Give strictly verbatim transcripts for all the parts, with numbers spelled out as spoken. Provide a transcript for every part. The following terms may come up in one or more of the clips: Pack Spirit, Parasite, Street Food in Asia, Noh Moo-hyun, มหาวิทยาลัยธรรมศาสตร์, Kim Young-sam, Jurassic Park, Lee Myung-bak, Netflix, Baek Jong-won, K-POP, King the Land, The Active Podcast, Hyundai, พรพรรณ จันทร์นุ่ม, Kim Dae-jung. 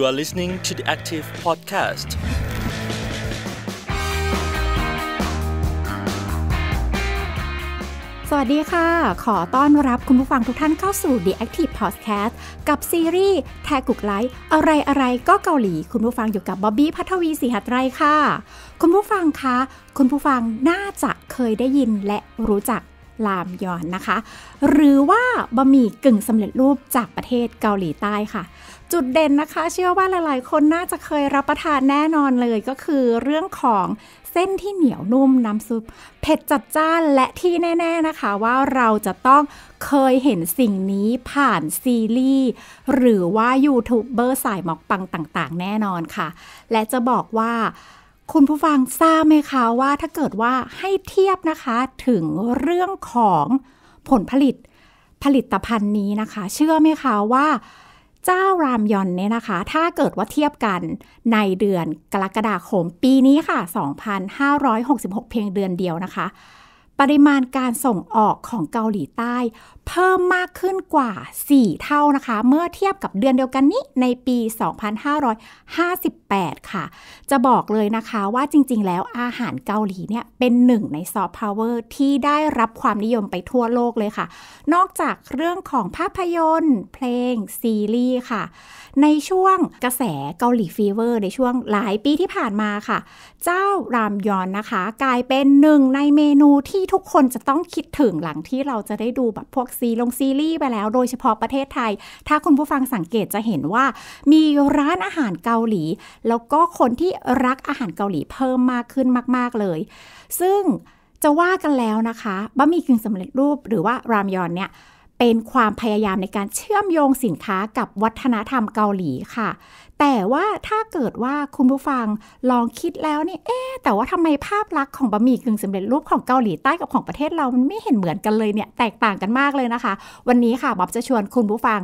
You are listening to The Active Podcast. สวัสดีค่ะขอต้อนรับคุณผู้ฟังทุกท่านเข้าสู่ The Active Podcast กับซีรีส์แทกุกไลฟ์อะไรอะไรก็เกาหลีคุณผู้ฟังอยู่กับบ๊อบบี้ภัทรวีศรีหัตถ์ไตรค่ะคุณผู้ฟังคะคุณผู้ฟังน่าจะเคยได้ยินและรู้จักรามยอนนะคะหรือว่าบะหมี่กึ่งสำเร็จรูปจากประเทศเกาหลีใต้ค่ะจุดเด่นนะคะเชื่อว่าหลายๆคนน่าจะเคยรับประทานแน่นอนเลยก็คือเรื่องของเส้นที่เหนียวนุ่มน้ำซุปเผ็ดจัดจ้านและที่แน่ๆนะคะว่าเราจะต้องเคยเห็นสิ่งนี้ผ่านซีรีส์หรือว่ายูทูบเบอร์สายหมอกปังต่างๆแน่นอนค่ะและจะบอกว่าคุณผู้ฟังทราบไหมคะว่าถ้าเกิดว่าให้เทียบนะคะถึงเรื่องของผลผลิตผลิตภัณฑ์นี้นะคะเชื่อไหมคะว่าเจ้ารามยอนเนี่ยนะคะถ้าเกิดว่าเทียบกันในเดือนกรกฎาคมปีนี้ค่ะสองพันห้าร้อยหกสิบหกเพียงเดือนเดียวนะคะปริมาณการส่งออกของเกาหลีใต้เพิ่มมากขึ้นกว่าสี่เท่านะคะเมื่อเทียบกับเดือนเดียวกันนี้ในปีสองพันห้าร้อยห้าสิบแปดค่ะจะบอกเลยนะคะว่าจริงๆแล้วอาหารเกาหลีเนี่ยเป็นหนึ่งในซอฟต์พาวเวอร์ที่ได้รับความนิยมไปทั่วโลกเลยค่ะนอกจากเรื่องของภาพยนตร์เพลงซีรีส์ค่ะในช่วงกระแสเกาหลีฟีเวอร์ในช่วงหลายปีที่ผ่านมาค่ะเจ้ารามยอนนะคะกลายเป็นหนึ่งในเมนูที่ทุกคนจะต้องคิดถึงหลังที่เราจะได้ดูแบบพวกซีลงซีรีส์ไปแล้วโดยเฉพาะประเทศไทยถ้าคุณผู้ฟังสังเกตจะเห็นว่ามีร้านอาหารเกาหลีแล้วก็คนที่รักอาหารเกาหลีเพิ่มมากขึ้นมากๆเลยซึ่งจะว่ากันแล้วนะคะบะหมี่กึ่งสำเร็จรูปหรือว่ารามยอนเนี่ยเป็นความพยายามในการเชื่อมโยงสินค้ากับวัฒนธรรมเกาหลีค่ะแต่ว่าถ้าเกิดว่าคุณผู้ฟังลองคิดแล้วเนี่ยเอ๊ะแต่ว่าทำไมภาพลักษณ์ของบะหมี่กึ่งสำเร็จรูปของเกาหลีใต้กับของประเทศเรามันไม่เห็นเหมือนกันเลยเนี่ยแตกต่างกันมากเลยนะคะวันนี้ค่ะบ๊อบจะชวนคุณผู้ฟัง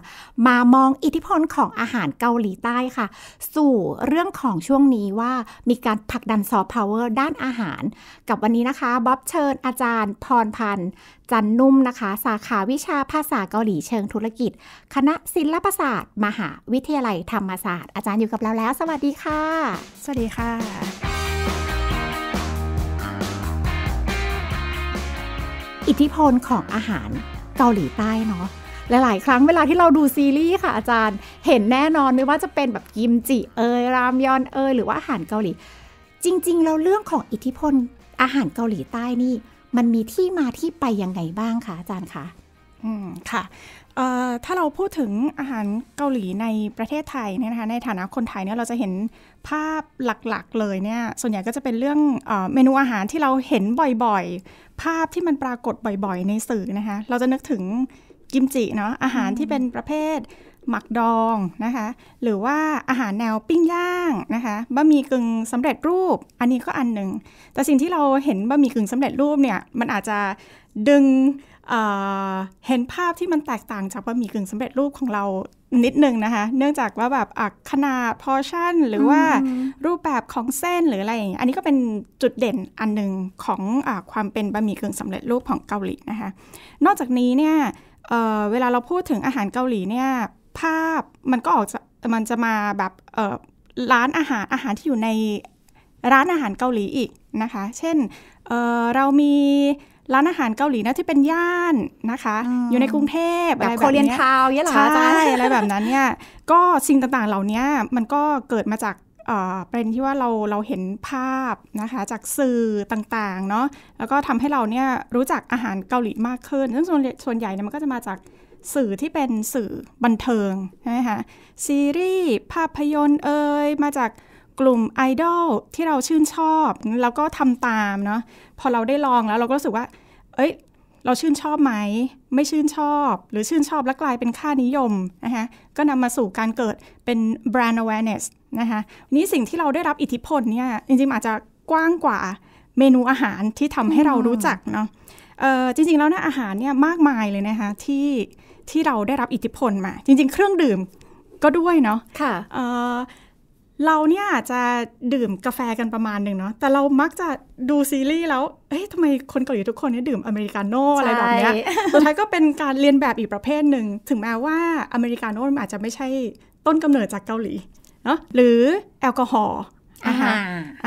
มามองอิทธิพลของอาหารเกาหลีใต้ค่ะสู่เรื่องของช่วงนี้ว่ามีการผลักดันซอฟต์พาวเวอร์ด้านอาหารกับวันนี้นะคะบ๊อบเชิญอาจารย์พรพันธ์จันนุ่มนะคะสาขาวิชาภาษาเกาหลีเชิงธุรกิจคณะศิลปศาสตร์มหาวิทยาลัยธรรมศาสตร์อาจารย์อยู่กับเราแล้วสวัสดีค่ะสวัสดีค่ะอิทธิพลของอาหารเกาหลีใต้เนาะหลายๆครั้งเวลาที่เราดูซีรีส์ค่ะอาจารย์เห็นแน่นอนไม่ว่าจะเป็นแบบกิมจิเอยรามยอนเอยหรือว่าอาหารเกาหลีจริงๆแล้วเรื่องของอิทธิพลอาหารเกาหลีใต้นี่มันมีที่มาที่ไปยังไงบ้างคะอาจารย์คะอืมค่ะถ้าเราพูดถึงอาหารเกาหลีในประเทศไทยเนี่ยนะคะในฐานะคนไทยเนี่ยเราจะเห็นภาพหลักๆเลยเนี่ยส่วนใหญ่ก็จะเป็นเรื่องเอ่อเมนูอาหารที่เราเห็นบ่อยๆภาพที่มันปรากฏบ่อยๆในสื่อนะคะเราจะนึกถึงกิมจิเนาะอาหารที่เป็นประเภทหมักดองนะคะหรือว่าอาหารแนวปิ้งย่างนะคะบะหมี่กึ่งสำเร็จรูปอันนี้ก็อันหนึ่งแต่สิ่งที่เราเห็นบะหมี่กึ่งสำเร็จรูปเนี่ยมันอาจจะดึงเอ่อเห็นภาพที่มันแตกต่างจากบะหมี่กึ่งสำเร็จรูปของเรานิดนึงนะคะเนื่องจากว่าแบบขนาดพอชั่นหรือว่ารูปแบบของเส้นหรืออะไรอย่างเงี้ยอันนี้ก็เป็นจุดเด่นอันนึงของอ่าความเป็นบะหมี่กึ่งสำเร็จรูปของเกาหลีนะคะนอกจากนี้เนี่ยเอ่อเวลาเราพูดถึงอาหารเกาหลีเนี่ยภาพมันก็ออกจะมันจะมาแบบเอ่อร้านอาหารอาหารที่อยู่ในร้านอาหารเกาหลีอีกนะคะเช่น เอ่อเรามีร้านอาหารเกาหลีนะที่เป็นย่านนะคะอยู่ในกรุงเทพแบบโคเรียนทาวน์เนี่ยหรอใช่อะไรแบบนั้นเนี่ยก็สิ่งต่างๆเหล่านี้มันก็เกิดมาจากเป็นที่ว่าเราเราเห็นภาพนะคะจากสื่อต่างๆเนาะแล้วก็ทำให้เราเนี่ยรู้จักอาหารเกาหลีมากขึ้นซึ่งส่วนใหญ่เนี่ยมันก็จะมาจากสื่อที่เป็นสื่อบันเทิงใช่ไหมคะซีรีส์ภาพยนตร์เอ่ยมาจากกลุ่มไอดอลที่เราชื่นชอบแล้วก็ทำตามเนาะพอเราได้ลองแล้วเราก็รู้สึกว่าเอ้ยเราชื่นชอบไหมไม่ชื่นชอบหรือชื่นชอบแล้วกลายเป็นค่านิยมนะคะก็นำมาสู่การเกิดเป็น brand awareness นะคะนี่สิ่งที่เราได้รับอิทธิพลเนี่ยจริงๆอาจจะกว้างกว่าเมนูอาหารที่ทำให้เรารู้จักเนาะจริงๆแล้วนะอาหารเนี่ยมากมายเลยนะคะที่ที่เราได้รับอิทธิพลมาจริงๆเครื่องดื่มก็ด้วยเนาะค่ะเราเนี่ยอาจจะดื่มกาแฟกันประมาณหนึ่งเนาะแต่เรามักจะดูซีรีส์แล้วเฮ้ยทำไมคนเกาหลีทุกคนเนี่ยดื่มอเมริกาโน่อะไรแบบเนี้ยสุดท้ายก็เป็นการเรียนแบบอีกประเภทหนึ่งถึงแม้ว่าอเมริกาโน่อาจจะไม่ใช่ต้นกำเนิดจากเกาหลี เนาะหรือแอลกอฮอล์นะคะ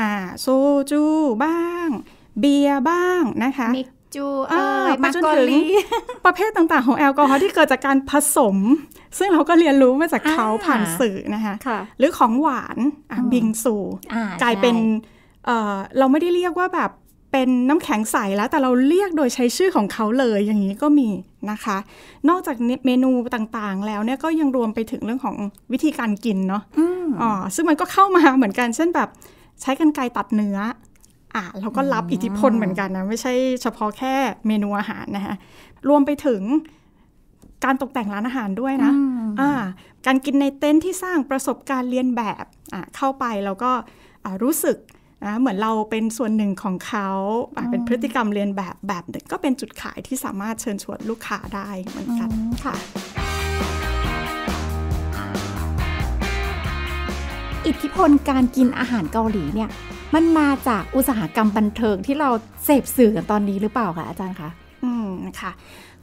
อ่าโซจูบ้างเบียร์บ้างนะคะมิกจูเอ่ยมาจนถึงประเภทต่างๆของแอลกอฮอล์ที่เกิดจากการผสมซึ่งเราก็เรียนรู้มาจากเขาผ่านสื่อนะคะหรือของหวานบิงซูกลายเป็นเราไม่ได้เรียกว่าแบบเป็นน้ำแข็งใสแล้วแต่เราเรียกโดยใช้ชื่อของเขาเลยอย่างนี้ก็มีนะคะนอกจากเมนูต่างๆแล้วเนี่ยก็ยังรวมไปถึงเรื่องของวิธีการกินเนาะอ๋อซึ่งมันก็เข้ามาเหมือนกันเช่นแบบใช้กรรไกรตัดเนื้ออ่ะเราก็รับอิทธิพลเหมือนกันนะไม่ใช่เฉพาะแค่เมนูอาหารนะคะรวมไปถึงการตกแต่งร้านอาหารด้วยนะอ่าการกินในเต็นท์ที่สร้างประสบการณ์เรียนแบบอ่ะเข้าไปแล้วก็รู้สึกนะเหมือนเราเป็นส่วนหนึ่งของเขาเป็นพฤติกรรมเรียนแบบแบบหนึ่งก็เป็นจุดขายที่สามารถเชิญชวนลูกค้าได้เหมือนกันค่ะอิทธิพลการกินอาหารเกาหลีเนี่ยมันมาจากอุตสาหกรรมบันเทิงที่เราเสพสื่อกันตอนนี้หรือเปล่าคะอาจารย์คะอืมนะคะ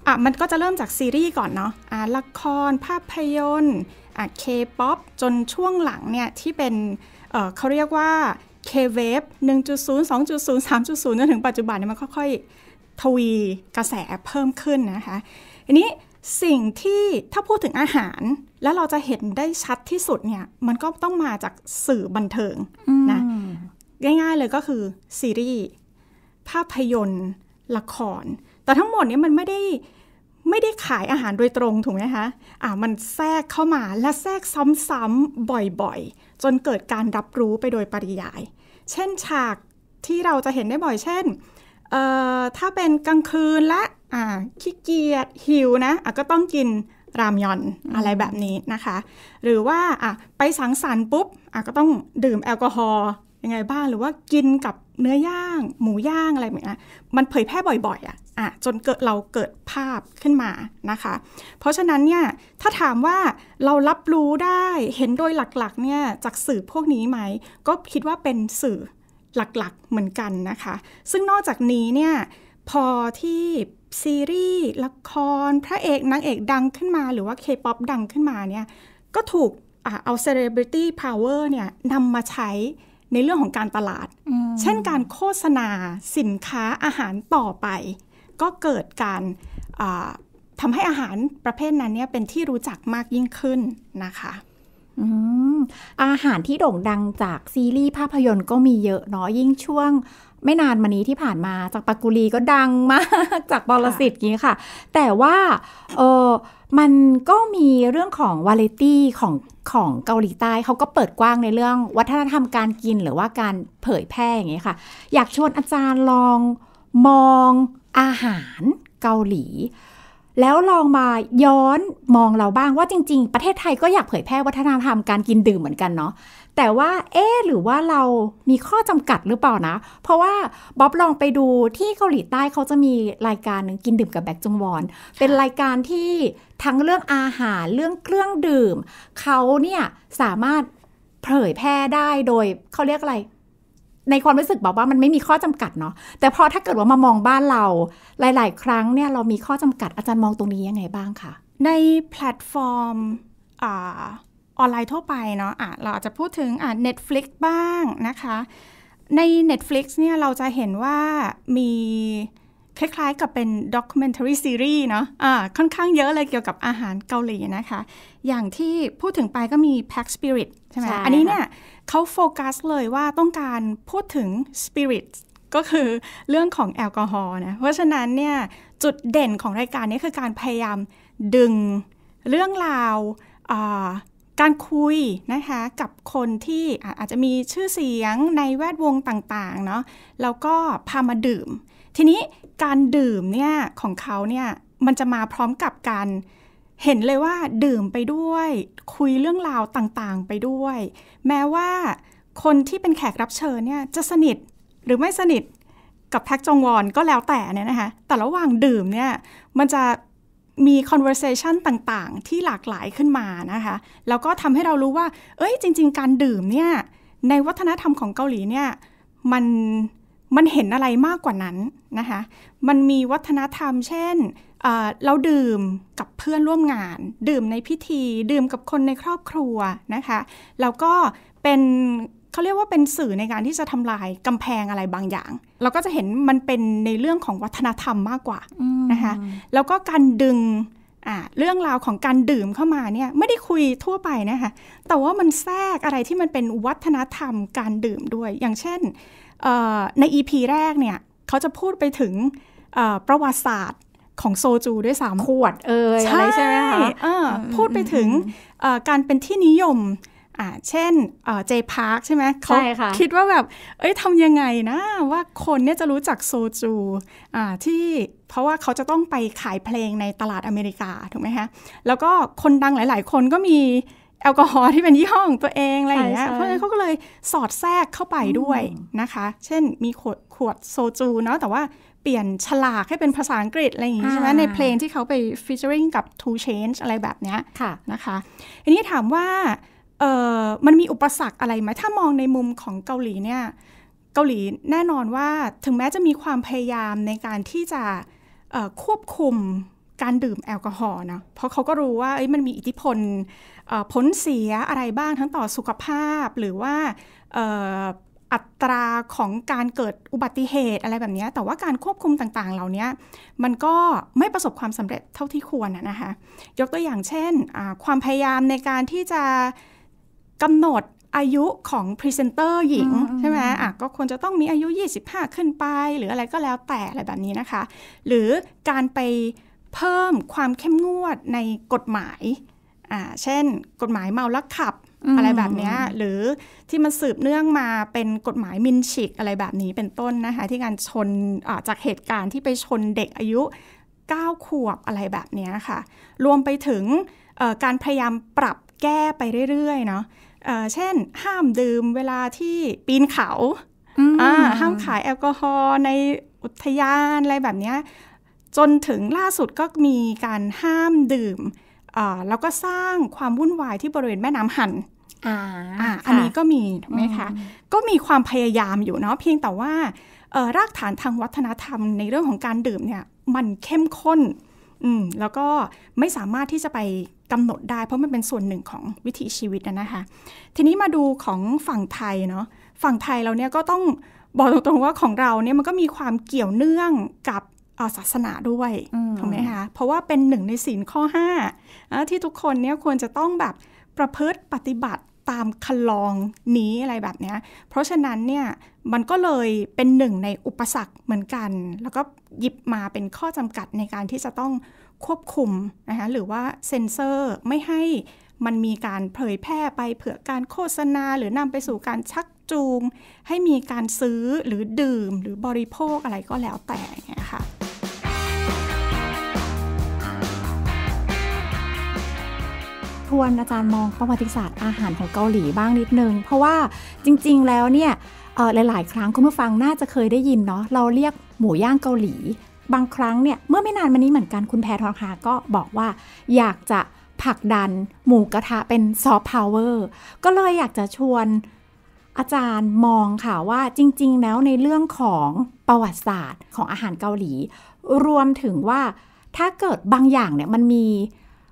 อ่ะมันก็จะเริ่มจากซีรีส์ก่อนเนาะอ่ะละครภาพยนตร์อ่ะ K-pop จนช่วงหลังเนี่ยที่เป็นเอ่อเขาเรียกว่าK-Wave หนึ่งจุดศูนย์ สองจุดศูนย์ สามจุดศูนย์ จนถึงปัจจุบันเนี่ยมันค่อยๆทวีกระแสเพิ่มขึ้นนะคะอันนี้สิ่งที่ถ้าพูดถึงอาหารแล้วเราจะเห็นได้ชัดที่สุดเนี่ยมันก็ต้องมาจากสื่อบันเทิงนะง่ายๆเลยก็คือซีรีส์ภาพยนตร์ละครแต่ทั้งหมดนี้มันไม่ได้ไม่ได้ขายอาหารโดยตรงถูกไหมคะอ่ามันแทรกเข้ามาและแทรกซ้ำๆบ่อยๆจนเกิดการรับรู้ไปโดยปริยายเช่นฉากที่เราจะเห็นได้บ่อยเช่นเอ่อถ้าเป็นกลางคืนและอ่าขี้เกียจหิวนะอ่ะก็ต้องกินรามยอนอะไรแบบนี้นะคะหรือว่าอ่ะไปสังสรรค์ปุ๊บอ่ะก็ต้องดื่มแอลกอฮอล์ยังไงบ้างหรือว่ากินกับเนื้อย่างหมูย่างอะไรแบบนี้มันเผยแพร่บ่อยๆอ่ะอ่ะจนเกิดเราเกิดภาพขึ้นมานะคะเพราะฉะนั้นเนี่ยถ้าถามว่าเรารับรู้ได้เห็นโดยหลักๆเนี่ยจากสื่อพวกนี้ไหมก็คิดว่าเป็นสื่อหลักๆเหมือนกันนะคะซึ่งนอกจากนี้เนี่ยพอที่ซีรีส์ละครพระเอกนางเอกดังขึ้นมาหรือว่า K-pop ดังขึ้นมาเนี่ยก็ถูกอ่ะเอา Celebrity Power เนี่ยนำมาใช้ในเรื่องของการตลาดเช่นการโฆษณาสินค้าอาหารต่อไปก็เกิดการทำให้อาหารประเภทนั้นเนี่ยเป็นที่รู้จักมากยิ่งขึ้นนะคะอืมอาหารที่โด่งดังจากซีรีส์ภาพยนตร์ก็มีเยอะเนาะยิ่งช่วงไม่นานมานี้ที่ผ่านมาจากปากุลีก็ดังมากจากบอลสิทธิ์นี้ค่ะแต่ว่าเออมันก็มีเรื่องของวาไรตี้ของของเกาหลีใต้เขาก็เปิดกว้างในเรื่องวัฒนธรรมการกินหรือว่าการเผยแพร่อย่างนี้ค่ะอยากชวนอาจารย์ลองมองอาหารเกาหลีแล้วลองมาย้อนมองเราบ้างว่าจริงๆประเทศไทยก็อยากเผยแพร่วัฒนธรรมการกินดื่มเหมือนกันเนาะแต่ว่าเอ๊หรือว่าเรามีข้อจำกัดหรือเปล่านะเพราะว่าบ๊อบลองไปดูที่เกาหลีใต้เขาจะมีรายการนึงกินดื่มกับแบ็คจงวอนเป็นรายการที่ทั้งเรื่องอาหารเรื่องเครื่องดื่มเขาเนี่ยสามารถเผยแพร่ได้โดยเขาเรียกอะไรในความรู้สึกบอกว่ามันไม่มีข้อจำกัดเนาะแต่พอถ้าเกิดว่ามามองบ้านเราหลายๆครั้งเนี่ยเรามีข้อจำกัดอาจารย์มองตรงนี้ยังไงบ้างคะในแพลตฟอร์มออนไลน์ทั่วไปเนาะเราอาจจะพูดถึง Netflix บ้างนะคะใน Netflix เนี่ยเราจะเห็นว่ามีคล้ายๆกับเป็น documentary series เนาะะค่อนข้างเยอะเลยเกี่ยวกับอาหารเกาหลีนะคะอย่างที่พูดถึงไปก็มี Pack Spirit ใช่ไหมอันนี้เนี่ยเขาโฟกัสเลยว่าต้องการพูดถึง Spirit ก็คือเรื่องของแอลกอฮอล์นะเพราะฉะนั้นเนี่ยจุดเด่นของรายการนี้คือการพยายามดึงเรื่องราวการคุยนะคะกับคนที่อาจจะมีชื่อเสียงในแวดวงต่างๆเนาะแล้วก็พามาดื่มทีนี้การดื่มเนี่ยของเขาเนี่ยมันจะมาพร้อมกับการเห็นเลยว่าดื่มไปด้วยคุยเรื่องราวต่างๆไปด้วยแม้ว่าคนที่เป็นแขกรับเชิญเนี่ยจะสนิทหรือไม่สนิทกับแพ็กจงวอนก็แล้วแต่เนี่ยนะคะแต่ระหว่างดื่มเนี่ยมันจะมี conversation ต่างๆที่หลากหลายขึ้นมานะคะแล้วก็ทำให้เรารู้ว่าเอ้ยจริงๆการดื่มเนี่ยในวัฒนธรรมของเกาหลีเนี่ยมันมันเห็นอะไรมากกว่านั้นนะคะมันมีวัฒนธรรมเช่น เราดื่มกับเพื่อนร่วมงานดื่มในพิธีดื่มกับคนในครอบครัวนะคะแล้วก็เป็นเขาเรียกว่าเป็นสื่อในการที่จะทำลายกำแพงอะไรบางอย่างเราก็จะเห็นมันเป็นในเรื่องของวัฒนธรรมมากกว่านะคะแล้วก็การดึงเรื่องราวของการดื่มเข้ามาเนี่ยไม่ได้คุยทั่วไปนะคะแต่ว่ามันแทรกอะไรที่มันเป็นวัฒนธรรมการดื่มด้วยอย่างเช่นใน อี พี แรกเนี่ยเขาจะพูดไปถึงประวัติศาสตร์ของโซจูด้วยสามขวดเออใช่ใช่ไหมคะพูดไปถึงการเป็นที่นิยมเช่นเจพาร์คใช่ไหมเขาคิดว่าแบบเอ้ยทำยังไงนะว่าคนเนี่ยจะรู้จักโซจูที่เพราะว่าเขาจะต้องไปขายเพลงในตลาดอเมริกาถูกไหมคะแล้วก็คนดังหลายๆคนก็มีแอลกอฮอล์ที่เป็นยี่ห้อของตัวเองอะไรอย่างเงี้ยเพราะฉะนั้นเขาก็เลยสอดแทรกเข้าไปด้วยนะคะเช่นมีขวดขวดโซจูเนาะแต่ว่าเปลี่ยนฉลากให้เป็นภาษาอังกฤษอะไรอย่างงี้ใช่ไหมในเพลงที่เขาไปฟีเจอริงกับ Two Chainz อะไรแบบเนี้ยนะคะอันนี้ถามว่าเอ่อมันมีอุปสรรคอะไรไหมถ้ามองในมุมของเกาหลีเนี่ยเกาหลีแน่นอนว่าถึงแม้จะมีความพยายามในการที่จะเอ่อควบคุมการดื่มแอลกอฮอล์นะเพราะเขาก็รู้ว่ามันมีอิทธิพลผลเสียอะไรบ้างทั้งต่อสุขภาพหรือว่าเอ่ออัตราของการเกิดอุบัติเหตุอะไรแบบนี้แต่ว่าการควบคุมต่างๆเหล่านี้มันก็ไม่ประสบความสำเร็จเท่าที่ควรนะคะยกตัวอย่างเช่นความพยายามในการที่จะกำหนดอายุของพรีเซนเตอร์หญิงใช่ไหมอ่ะก็ควรจะต้องมีอายุยี่สิบห้าขึ้นไปหรืออะไรก็แล้วแต่อะไรแบบนี้นะคะหรือการไปเพิ่มความเข้มงวดในกฎหมายอ่าเช่นกฎหมายเมาแล้วขับอะไรแบบนี้หรือที่มันสืบเนื่องมาเป็นกฎหมายมินชิกอะไรแบบนี้เป็นต้นนะคะที่การชนอ่าจากเหตุการณ์ที่ไปชนเด็กอายุเก้าขวบอะไรแบบนี้ค่ะรวมไปถึงเอ่อการพยายามปรับแก้ไปเรื่อยๆเนาะ เอ่อ เช่นห้ามดื่มเวลาที่ปีนเขาห้ามขายแอลกอฮอล์ในอุทยานอะไรแบบนี้จนถึงล่าสุดก็มีการห้ามดื่มแล้วก็สร้างความวุ่นวายที่บริเวณแม่น้ำฮันอ่า อ่า อันนี้ก็มีถูกไหมคะก็มีความพยายามอยู่เนาะเพียงแต่ว่ารากฐานทางวัฒนธรรมในเรื่องของการดื่มเนี่ยมันเข้มข้นอืมแล้วก็ไม่สามารถที่จะไปกำหนดได้เพราะมันเป็นส่วนหนึ่งของวิถีชีวิตนะคะทีนี้มาดูของฝั่งไทยเนาะฝั่งไทยเราเนี่ยก็ต้องบอกตรงๆว่าของเราเนี่ยมันก็มีความเกี่ยวเนื่องกับศาสนาด้วยถูกไหมคะเพราะว่าเป็นหนึ่งในศีลข้อห้านะที่ทุกคนเนี่ยควรจะต้องแบบประพฤติปฏิบัติตามคันลองนี้อะไรแบบเนี้ยเพราะฉะนั้นเนี่ยมันก็เลยเป็นหนึ่งในอุปสรรคเหมือนกันแล้วก็หยิบมาเป็นข้อจำกัดในการที่จะต้องควบคุมนะคะหรือว่าเซ็นเซอร์ไม่ให้มันมีการเผยแพร่ไปเผื่อการโฆษณาหรือนำไปสู่การชักจูงให้มีการซื้อหรือดื่มหรือบริโภคอะไรก็แล้วแต่เนี่ยค่ะทวนอาจารย์มองประวัติศาสตร์อาหารของเกาหลีบ้างนิดนึงเพราะว่าจริงๆแล้วเนี่ยหลายๆครั้งคุณผู้ฟังน่าจะเคยได้ยินเนาะเราเรียกหมูย่างเกาหลีบางครั้งเนี่ยเมื่อไม่นานมานี้เหมือนกันคุณแพทองทานก็บอกว่าอยากจะผลักดันหมูกระทะเป็นซอฟต์พาวเวอร์ก็เลยอยากจะชวนอาจารย์มองค่ะว่าจริงๆแล้วในเรื่องของประวัติศาสตร์ของอาหารเกาหลีรวมถึงว่าถ้าเกิดบางอย่างเนี่ยมันมี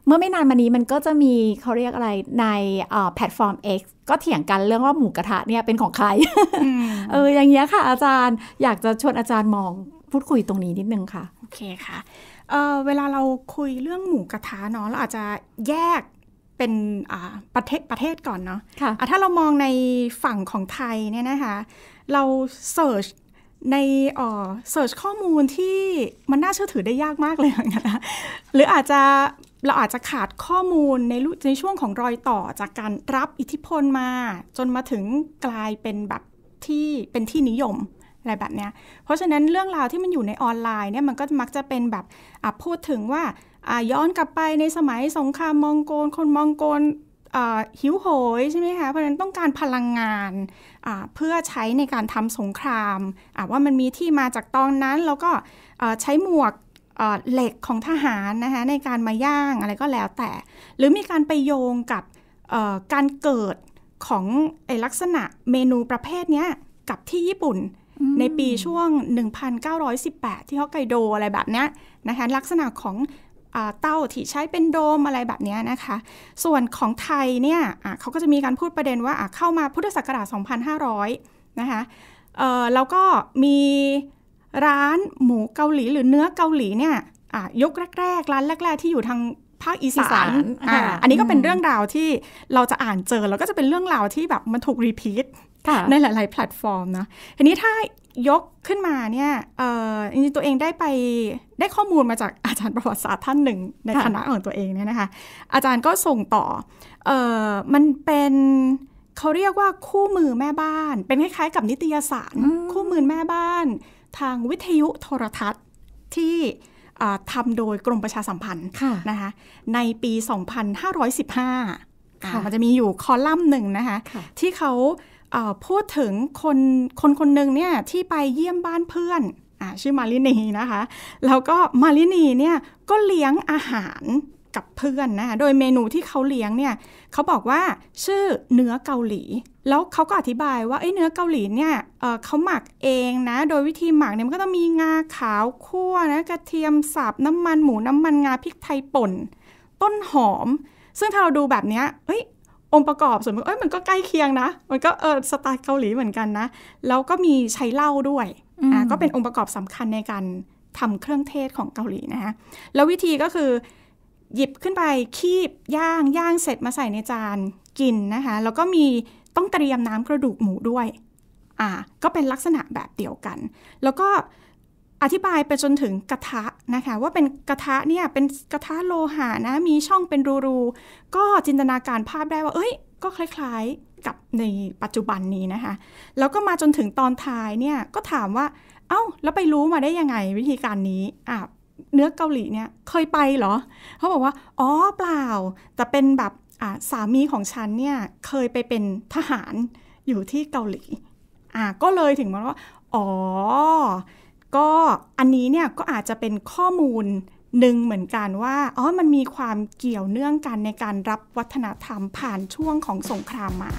เมื่อไม่นานมานี้มันก็จะมีเขาเรียกอะไรในแพลตฟอร์ม X ก็เถียงกันเรื่องว่าหมูกระทะเนี่ยเป็นของใคร เอออย่างเงี้ยค่ะอาจารย์อยากจะชวนอาจารย์มองพูดคุยตรงนี้นิดนึงค่ะโอเคค่ะ เอ่อ เวลาเราคุยเรื่องหมูกระทะเนาะเราอาจจะแยกเป็นอ่าประเทศประเทศก่อนเนาะอ่ะถ้าเรามองในฝั่งของไทยเนี่ยนะคะเราเสิร์ชในเอ่อเสิร์ชข้อมูลที่มันน่าเชื่อถือได้ยากมากเลยนะหรืออาจจะเราอาจจะขาดข้อมูลในในช่วงของรอยต่อจากการรับอิทธิพลมาจนมาถึงกลายเป็นแบบที่เป็นที่นิยมอะไรแบบเนี้ยเพราะฉะนั้นเรื่องราวที่มันอยู่ในออนไลน์เนี่ยมันก็มักจะเป็นแบบพูดถึงว่าย้อนกลับไปในสมัยสงครามมองโกลคนมองโกลหิวโหยใช่ไหมคะเพราะฉะนั้นต้องการพลังงานเพื่อใช้ในการทำสงครามว่ามันมีที่มาจากตอนนั้นแล้วก็ใช้หมวกเหล็กของทหารนะคะในการมาย่างอะไรก็แล้วแต่หรือมีการไปโยงกับการเกิดของลักษณะเมนูประเภทนี้กับที่ญี่ปุ่นในปีช่วงหนึ่งพันเก้าร้อยสิบแปดที่ฮอกไกโดอะไรแบบนี้ นะคะลักษณะของเต้าที่ใช้เป็นโดมอะไรแบบนี้นะคะส่วนของไทยเนี่ยเขาก็จะมีการพูดประเด็นว่าเข้ามาพุทธศักราช สองพันห้าร้อย นะคะแล้วก็มีร้านหมูเกาหลีหรือเนื้อเกาหลีเนี่ยยกแรกๆร้านแรกๆที่อยู่ทางภาคอีสานอ่าอันนี้ก็เป็นเรื่องราวที่เราจะอ่านเจอแล้วก็จะเป็นเรื่องราวที่แบบมันถูกรีพีทในหลายๆแพลตฟอร์มนะทีนี้ถ้ายกขึ้นมาเนี่ยเอ่อจริงๆตัวเองได้ไปได้ข้อมูลมาจากอาจารย์ประวัติศาสตร์ท่านหนึ่งในคณะของตัวเองเนี่ยนะคะอาจารย์ก็ส่งต่อเอ่อมันเป็นเขาเรียกว่าคู่มือแม่บ้านเป็นคล้ายๆกับนิตยสารคู่มือแม่บ้านทางวิทยุโทรทัศน์ที่ทำโดยกรมประชาสัมพันธ์นะคะในปี สองพันห้าร้อยสิบห้า มันจะมีอยู่คอลัมน์หนึ่งนะคะที่เขาพูดถึงคนคนคนหนึ่งเนี่ยที่ไปเยี่ยมบ้านเพื่อนชื่อมาลินีนะคะแล้วก็มาลินีเนี่ยก็เลี้ยงอาหารกับเพื่อนนะคะโดยเมนูที่เขาเลี้ยงเนี่ยเขาบอกว่าชื่อเนื้อเกาหลีแล้วเขาก็อธิบายว่าไอ้เนื้อเกาหลีเนี่ย เอ่อ เขาหมักเองนะโดยวิธีหมักเนี่ยมันก็ต้องมีงาขาวคั่วนะกระเทียมสับน้ำมันหมูน้ำมันงาพริกไทยป่นต้นหอมซึ่งถ้าเราดูแบบเนี้ยเอ้ยองค์ประกอบส่วนเอ้ยมันก็ใกล้เคียงนะมันก็เออสไตล์เกาหลีเหมือนกันนะแล้วก็มีใช้เหล้าด้วยอ่าก็เป็นองค์ประกอบสำคัญในการทำเครื่องเทศของเกาหลีนะฮะแล้ววิธีก็คือหยิบขึ้นไปคีบย่างย่างเสร็จมาใส่ในจานกินนะคะแล้วก็มีต้องเตรียมน้ำกระดูกหมูด้วยอ่าก็เป็นลักษณะแบบเดียวกันแล้วก็อธิบายไปจนถึงกระทะนะคะว่าเป็นกระทะเนี่ยเป็นกระทะโลหะนะมีช่องเป็นรูๆก็จินตนาการภาพได้ว่าเอ้ยก็คล้ายๆกับในปัจจุบันนี้นะคะแล้วก็มาจนถึงตอนท้ายเนี่ยก็ถามว่าเอ้าแล้วไปรู้มาได้ยังไงวิธีการนี้อ่าเนื้อเกาหลีเนี่ยเคยไปเหรอเขาบอกว่าอ๋อเปล่าแต่เป็นแบบสามีของฉันเนี่ยเคยไปเป็นทหารอยู่ที่เกาหลีอ่ะก็เลยถึงมาว่าอ๋อก็อันนี้เนี่ยก็อาจจะเป็นข้อมูลหนึ่งเหมือนกันว่าอ๋อมันมีความเกี่ยวเนื่องกันในการรับวัฒนธรรมผ่านช่วงของสงครามมา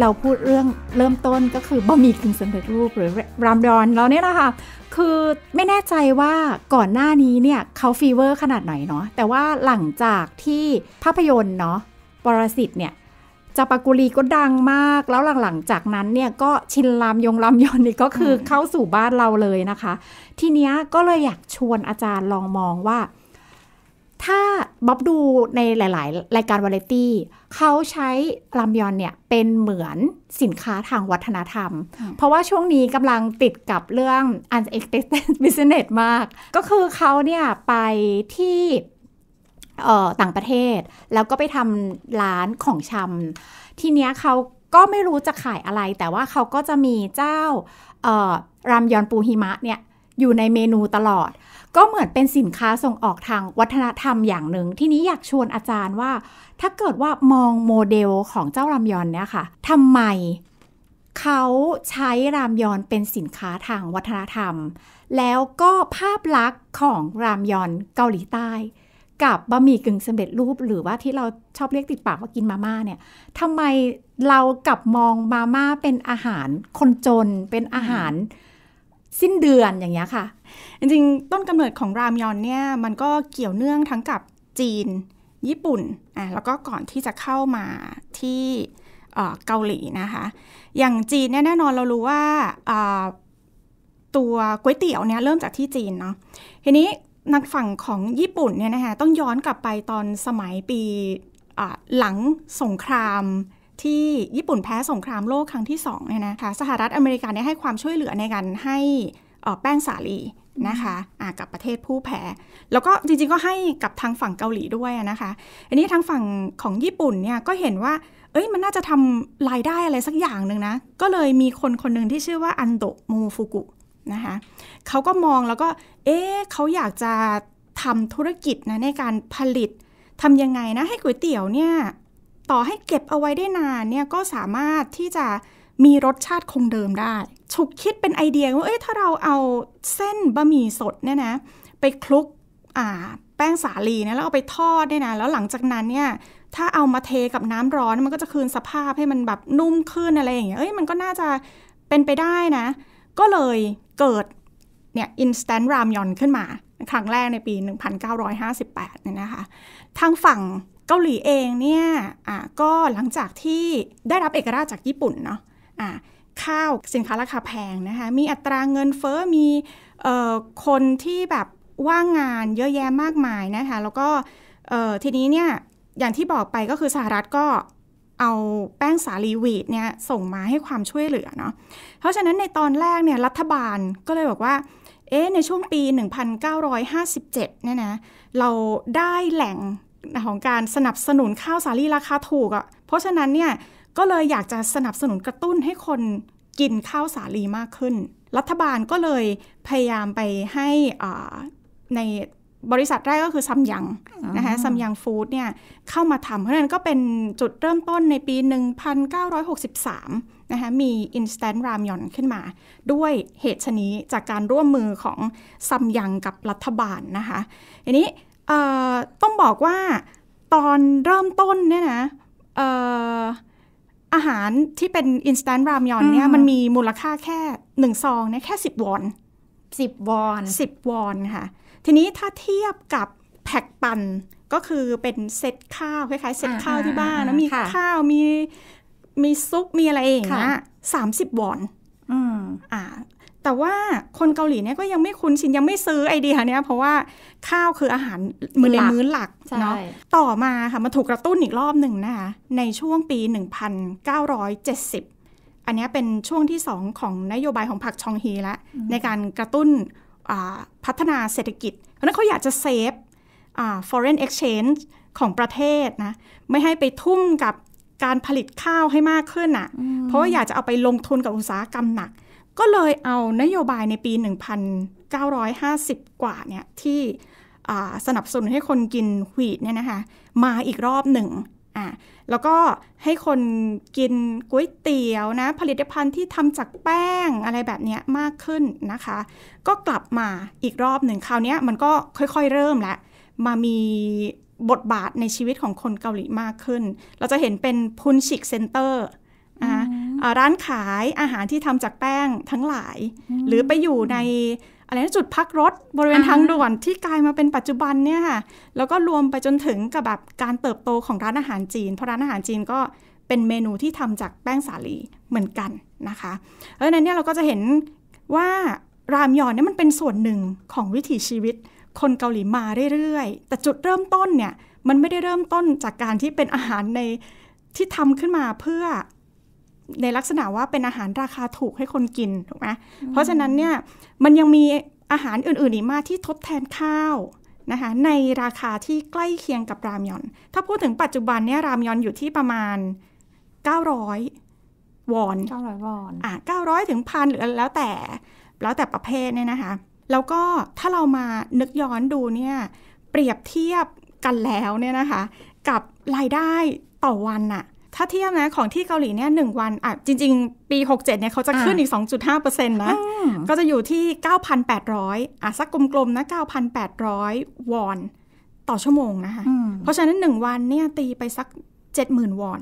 เราพูดเรื่องเริ่มต้นก็คือบะหมี่กึ่งสำเร็จรูปหรือรามยอนแล้วเนี่ยนะคะคือไม่แน่ใจว่าก่อนหน้านี้เนี่ยเขาฟีเวอร์ขนาดไหนเนาะแต่ว่าหลังจากที่ภาพยนตร์เนาะปรสิตเนี่ยจาปากุลีก็ดังมากแล้วหลังๆจากนั้นเนี่ยก็ชินรามยงรามยอนนี่ก็คือเข้าสู่บ้านเราเลยนะคะทีเนี้ยก็เลยอยากชวนอาจารย์ลองมองว่าถ้าบ๊อบดูในหลายๆรายการวาไรตี้เขาใช้รามยอนเนี่ยเป็นเหมือนสินค้าทางวัฒนธรรมเพราะว่าช่วงนี้กำลังติดกับเรื่อง unexpected business มากก็คือเขาเนี่ยไปที่ต่างประเทศแล้วก็ไปทำร้านของชำทีเนี้ยเขาก็ไม่รู้จะขายอะไรแต่ว่าเขาก็จะมีเจ้ารามยอนปูหิมะเนี่ยอยู่ในเมนูตลอดก็เหมือนเป็นสินค้าส่งออกทางวัฒนธรรมอย่างหนึ่งที่นี้อยากชวนอาจารย์ว่าถ้าเกิดว่ามองโมเดลของเจ้ารามยอนเนี่ยค่ะทำไมเขาใช้รามยอนเป็นสินค้าทางวัฒนธรรมแล้วก็ภาพลักษณ์ของรามยอนเกาหลีใต้กับบะหมี่กึ่งสำเร็จรูปหรือว่าที่เราชอบเรียกติดปากว่ากินมาม่าเนี่ยทำไมเรากลับมองมาม่าเป็นอาหารคนจนเป็นอาหารสิ้นเดือนอย่างเงี้ยค่ะจริงๆต้นกำเนิดของรามยอนเนี่ยมันก็เกี่ยวเนื่องทั้งกับจีนญี่ปุ่นอ่ะแล้วก็ก่อนที่จะเข้ามาที่เกาหลีนะคะอย่างจีนเนี่ยแน่นอนเรารู้ว่าตัวก๋วยเตี๋ยวเนี่ยเริ่มจากที่จีนเนาะทีนี้ทางฝั่งของญี่ปุ่นเนี่ยนะคะต้องย้อนกลับไปตอนสมัยปีหลังสงครามที่ญี่ปุ่นแพ้สงครามโลกครั้งที่สองเนี่ยนะคะสหรัฐอเมริกาเนี่ยให้ความช่วยเหลือในการให้แป้งสาลีนะคะกับประเทศผู้แพ้แล้วก็จริงๆก็ให้กับทางฝั่งเกาหลีด้วยนะคะอันนี้ทางฝั่งของญี่ปุ่นเนี่ยก็เห็นว่าเอ้ยมันน่าจะทำรายได้อะไรสักอย่างหนึ่งนะก็เลยมีคนคนหนึ่งที่ชื่อว่าอันโดะโมโมฟุกุนะคะเขาก็มองแล้วก็เอ๊ะเขาอยากจะทำธุรกิจนะในการผลิตทำยังไงนะให้ก๋วยเตี๋ยวเนี่ยต่อให้เก็บเอาไว้ได้นานเนี่ยก็สามารถที่จะมีรสชาติคงเดิมได้ฉุกคิดเป็นไอเดียว่าเอ้ยถ้าเราเอาเส้นบะหมี่สดเนี่ยนะไปคลุกอ่าแป้งสาลีนะแล้วเอาไปทอดเนี่ยนะแล้วหลังจากนั้นเนี่ยถ้าเอามาเทกับน้ำร้อนมันก็จะคืนสภาพให้มันแบบนุ่มขึ้นอะไรอย่างเงี้ยเอ้ยมันก็น่าจะ เป็นไปได้นะก็เลยเกิดเนี่ย instant ramyeon ขึ้นมาครั้งแรกในปีหนึ่งพันเก้าร้อยห้าสิบแปดเนี่ยนะคะทางฝั่งเกาหลีเองเนี่ยอ่ะก็หลังจากที่ได้รับเอกราชจากญี่ปุ่นเนาะอ่ะข้าวสินค้าราคาแพงนะคะมีอัตราเงินเฟ้อมีเอ่อคนที่แบบว่างงานเยอะแยะมากมายนะคะแล้วก็เอ่อทีนี้เนี่ยอย่างที่บอกไปก็คือสหรัฐก็เอาแป้งสาลีวีตเนี่ยส่งมาให้ความช่วยเหลือเนาะเพราะฉะนั้นในตอนแรกเนี่ยรัฐบาลก็เลยบอกว่าเอ๊ะในช่วงปีหนึ่งพันเก้าร้อยห้าสิบเจ็ดเนี่ยนะเราได้แหล่งของการสนับสนุนข้าวสาลีราคาถูกอ่ะเพราะฉะนั้นเนี่ยก็เลยอยากจะสนับสนุนกระตุ้นให้คนกินข้าวสาลีมากขึ้นรัฐบาลก็เลยพยายามไปให้ในบริษัทแรกก็คือซัมยังนะคะซัมยังฟู้ดเนี่ยเข้ามาทำเพราะนั้นก็เป็นจุดเริ่มต้นในปี หนึ่งพันเก้าร้อยหกสิบสาม นะคะมี instant ramyeon ขึ้นมาด้วยเหตุชนี้จากการร่วมมือของซัมยังกับรัฐบาลนะคะอันนี้ต้องบอกว่าตอนเริ่มต้นเนี่ยนะอาหารที่เป็น instant ramyeon เนี่ยมันมีมูลค่าแค่หนึ่งซองเนี่ยแค่สิบวอนสิบวอนสิบวอนค่ะทีนี้ถ้าเทียบกับแพ็คปันก็คือเป็นเซตข้าวคล้ายๆเซตข้าวที่บ้านนะมีข้าวมีมีซุปมีอะไรอย่างเงี้ยสามสิบวอนอ่าแต่ว่าคนเกาหลีเนี่ยก็ยังไม่คุ้นชินยังไม่ซื้อไอเดียเนี้ยเพราะว่าข้าวคืออาหารมื้อมื้อหลักเนาะต่อมาค่ะมันถูกกระตุ้นอีกรอบหนึ่งนะคะในช่วงปี หนึ่งพันเก้าร้อยเจ็ดสิบ อันนี้เป็นช่วงที่สองของนโยบายของพรรคชองฮีละในการกระตุ้นพัฒนาเศรษฐกิจเพราะนั้นเขาอยากจะเซฟ foreign exchange ของประเทศนะไม่ให้ไปทุ่มกับการผลิตข้าวให้มากขึ้นอ่ะเพราะว่าอยากจะเอาไปลงทุนกับอุตสาหกรรมหนักก็เลยเอานโยบายในปี หนึ่งพันเก้าร้อยห้าสิบ กว่าเนี่ยที่สนับสนุนให้คนกินหวีทเนี่ยนะคะมาอีกรอบหนึ่งอ่ะแล้วก็ให้คนกินก๋วยเตี๋ยวนะผลิตภัณฑ์ที่ทำจากแป้งอะไรแบบนี้มากขึ้นนะคะก็กลับมาอีกรอบหนึ่งคราวนี้มันก็ค่อยๆเริ่มแล้วมามีบทบาทในชีวิตของคนเกาหลีมากขึ้นเราจะเห็นเป็นพุนชิกเซ็นเตอร์ร้านขายอาหารที่ทำจากแป้งทั้งหลายหรือไปอยู่ในอะไรนะจุดพักรถบริเวณทางด่วนที่กลายมาเป็นปัจจุบันเนี่ยค่ะแล้วก็รวมไปจนถึงกับแบบการเติบโตของร้านอาหารจีนเพราะร้านอาหารจีนก็เป็นเมนูที่ทำจากแป้งสาลีเหมือนกันนะคะเพราะฉะนั้นเนี่ยเราก็จะเห็นว่ารามยอนเนี่ยมันเป็นส่วนหนึ่งของวิถีชีวิตคนเกาหลีมาเรื่อยๆแต่จุดเริ่มต้นเนี่ยมันไม่ได้เริ่มต้นจากการที่เป็นอาหารในที่ทำขึ้นมาเพื่อในลักษณะว่าเป็นอาหารราคาถูกให้คนกินถูกไหมเพราะฉะนั้นเนี่ยมันยังมีอาหารอื่นๆอีกมากที่ทดแทนข้าวนะคะในราคาที่ใกล้เคียงกับรามยอนถ้าพูดถึงปัจจุบันเนี่ยรามยอนอยู่ที่ประมาณเก้าร้อยวอนเก้าร้อยวอนอ่ะเก้าร้อยถึงพันหรือแล้วแต่แล้วแต่ประเภทเนี่ยนะคะแล้วก็ถ้าเรามานึกย้อนดูเนี่ยเปรียบเทียบกันแล้วเนี่ยนะคะกับรายได้ต่อวันอะถ้าเทียบนะของที่เกาหลีเนี่ยหนึ่งวันอ่ะจริงๆปีหกสิบเจ็ดเนี่ยเขาจะขึ้นอีก สองจุดห้าเปอร์เซ็นต์ นะก็จะอยู่ที่ เก้าพันแปดร้อย อ่ะสักกลมๆนะ เก้าพันแปดร้อย วอนต่อชั่วโมงนะคะเพราะฉะนั้นหนึ่งวันเนี่ยตีไปสัก เจ็ดหมื่น วอน